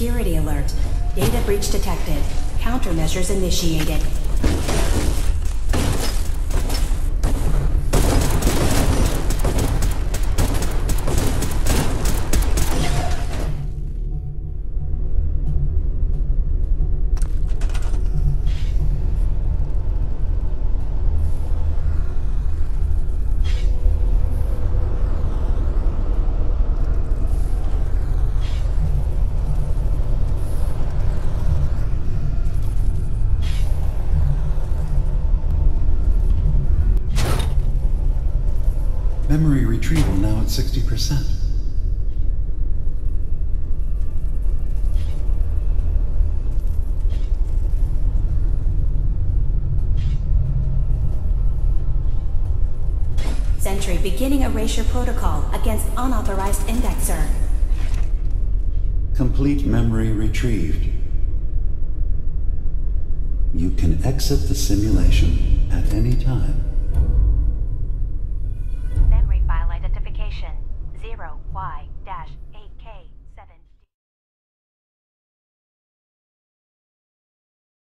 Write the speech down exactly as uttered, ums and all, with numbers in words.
Security alert. Data breach detected. Countermeasures initiated. Memory retrieval now at sixty percent. Sentry beginning erasure protocol against unauthorized indexer. Complete memory retrieved. You can exit the simulation at any time.